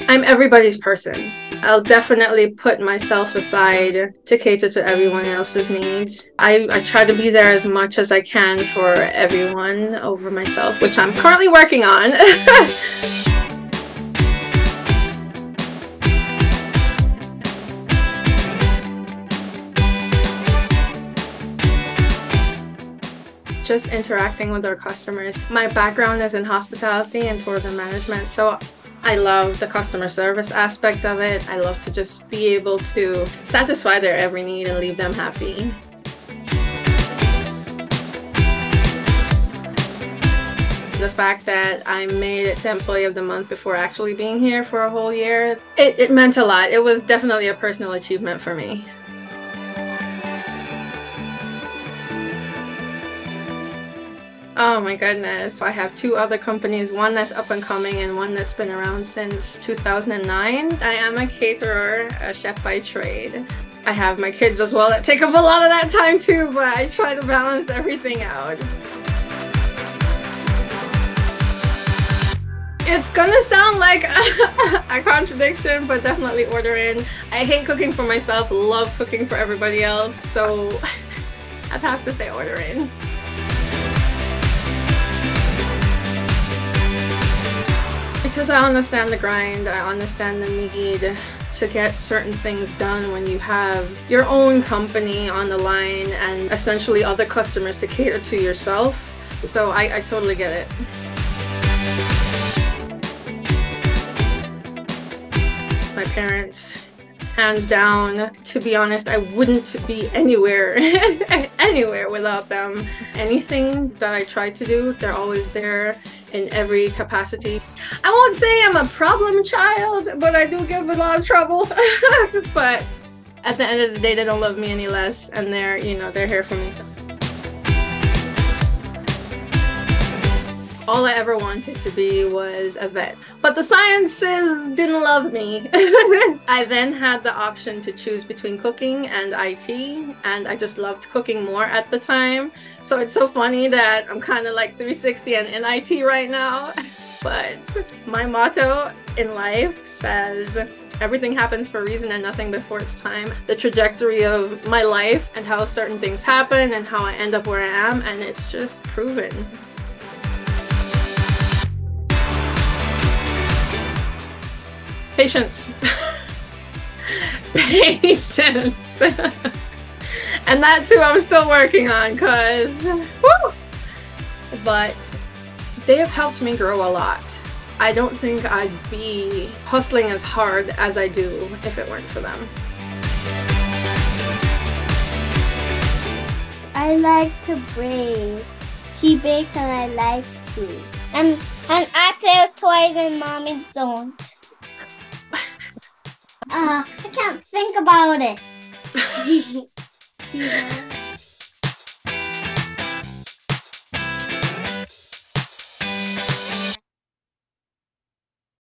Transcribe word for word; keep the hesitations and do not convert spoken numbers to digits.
I'm everybody's person. I'll definitely put myself aside to cater to everyone else's needs. I, I try to be there as much as I can for everyone over myself, which I'm currently working on. Just interacting with our customers. My background is in hospitality and tourism management, so I love the customer service aspect of it. I love to just be able to satisfy their every need and leave them happy. The fact that I made it to Employee of the Month before actually being here for a whole year, it, it meant a lot. It was definitely a personal achievement for me. Oh my goodness, I have two other companies, one that's up and coming and one that's been around since two thousand nine. I am a caterer, a chef by trade. I have my kids as well that take up a lot of that time too, but I try to balance everything out. It's gonna sound like a contradiction, but definitely order in. I hate cooking for myself, love cooking for everybody else, so I'd have to say order in. Because I understand the grind, I understand the need to get certain things done when you have your own company on the line and essentially other customers to cater to yourself. So I, I totally get it. My parents, hands down, to be honest, I wouldn't be anywhere, anywhere without them. Anything that I try to do, they're always there in every capacity. I won't say I'm a problem child, but I do give a lot of trouble. But at the end of the day, they don't love me any less, and they're, you know, they're here for me. All I ever wanted to be was a vet, but the sciences didn't love me. I then had the option to choose between cooking and I T, and I just loved cooking more at the time. So it's so funny that I'm kind of like three sixty and in I T right now. But my motto in life says, everything happens for a reason and nothing before its time. The trajectory of my life and how certain things happen and how I end up where I am, and it's just proven. Patience. Patience. And that too I'm still working on, because woo! But they have helped me grow a lot. I don't think I'd be hustling as hard as I do if it weren't for them. I like to bake. She bakes and I like to. And, and I play with toys and mommy don't. Uh, I can't think about it. Yeah.